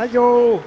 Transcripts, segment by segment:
Ayo.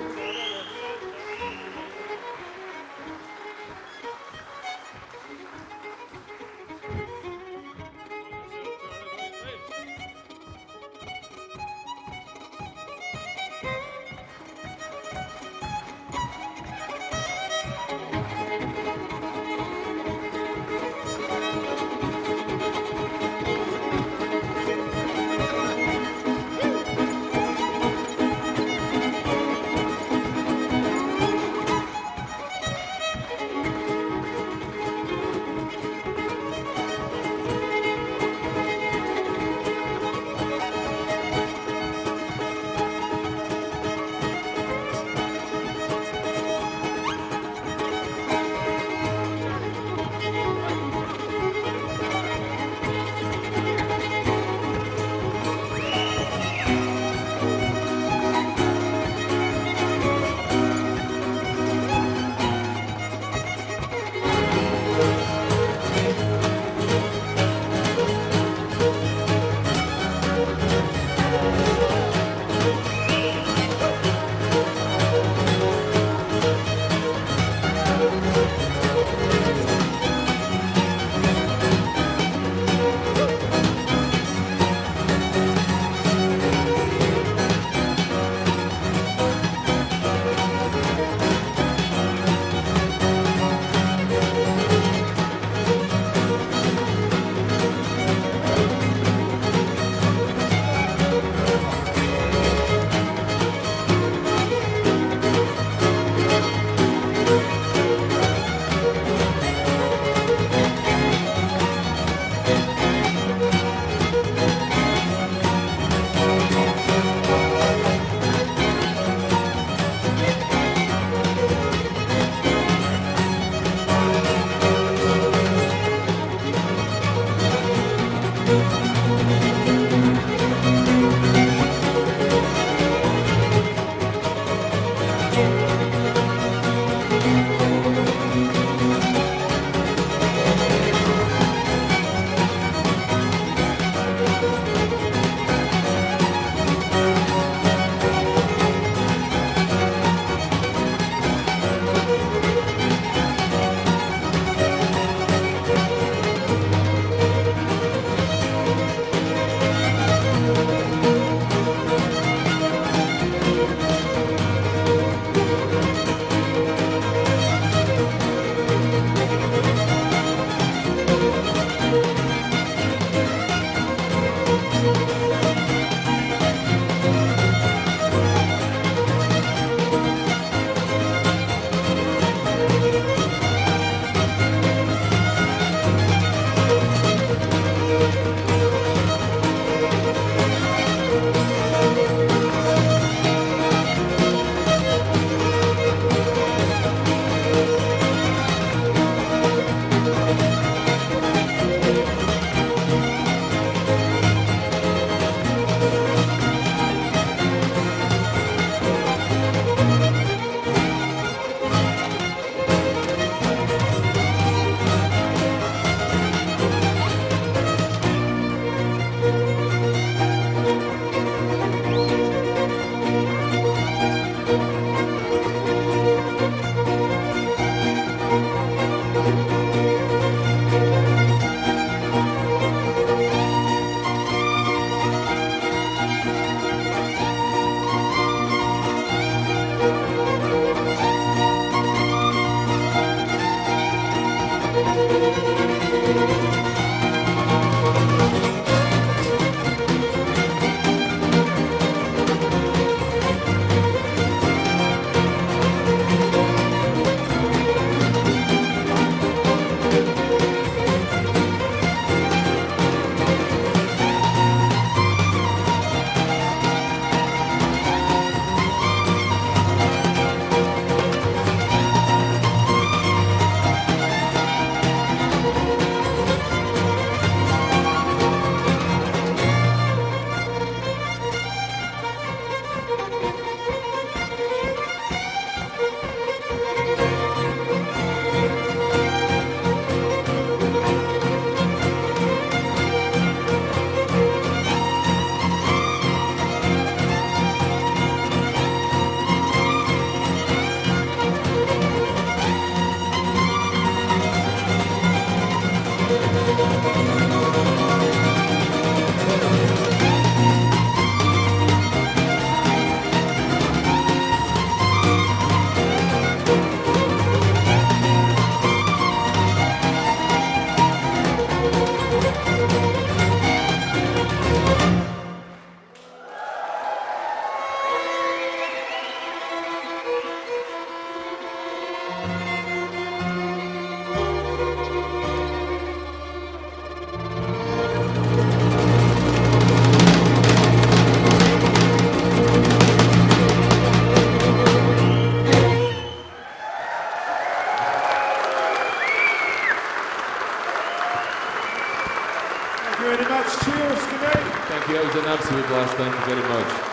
Thank you very much. Cheers, good night. Thank you. It was an absolute blast. Thank you very much.